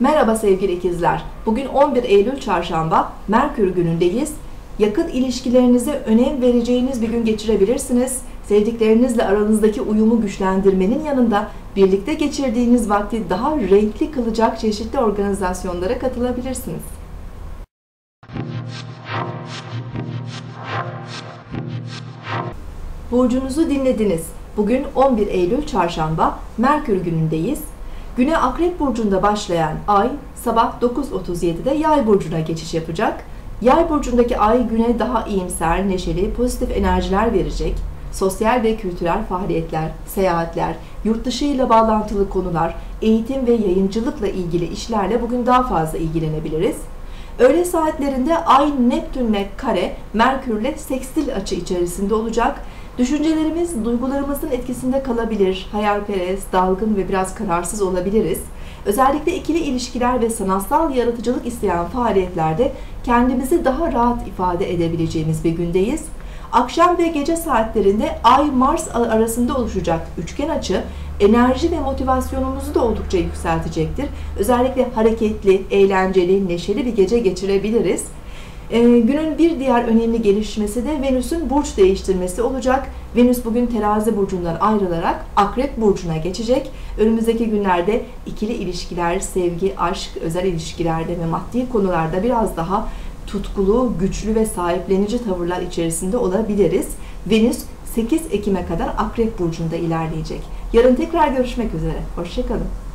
Merhaba sevgili ikizler. Bugün 11 Eylül Çarşamba, Merkür günündeyiz. Yakın ilişkilerinize önem vereceğiniz bir gün geçirebilirsiniz. Sevdiklerinizle aranızdaki uyumu güçlendirmenin yanında birlikte geçirdiğiniz vakti daha renkli kılacak çeşitli organizasyonlara katılabilirsiniz. Burcunuzu dinlediniz. Bugün 11 Eylül Çarşamba, Merkür günündeyiz. Güne Akrep Burcu'nda başlayan ay sabah 9:37'de Yay Burcu'na geçiş yapacak. Yay Burcu'ndaki ay güne daha iyimser, neşeli, pozitif enerjiler verecek. Sosyal ve kültürel faaliyetler, seyahatler, yurt dışı ile bağlantılı konular, eğitim ve yayıncılıkla ilgili işlerle bugün daha fazla ilgilenebiliriz. Öğle saatlerinde ay Neptün'le kare, Merkür'le sekstil açı içerisinde olacak. Düşüncelerimiz, duygularımızın etkisinde kalabilir, hayalperest, dalgın ve biraz kararsız olabiliriz. Özellikle ikili ilişkiler ve sanatsal yaratıcılık isteyen faaliyetlerde kendimizi daha rahat ifade edebileceğimiz bir gündeyiz. Akşam ve gece saatlerinde Ay-Mars arasında oluşacak üçgen açı, enerji ve motivasyonumuzu da oldukça yükseltecektir. Özellikle hareketli, eğlenceli, neşeli bir gece geçirebiliriz. Günün bir diğer önemli gelişmesi de Venüs'ün burç değiştirmesi olacak. Venüs bugün Terazi burcundan ayrılarak Akrep burcuna geçecek. Önümüzdeki günlerde ikili ilişkiler, sevgi, aşk, özel ilişkilerde ve maddi konularda biraz daha tutkulu, güçlü ve sahiplenici tavırlar içerisinde olabiliriz. Venüs 8 Ekim'e kadar Akrep burcunda ilerleyecek. Yarın tekrar görüşmek üzere. Hoşça kalın.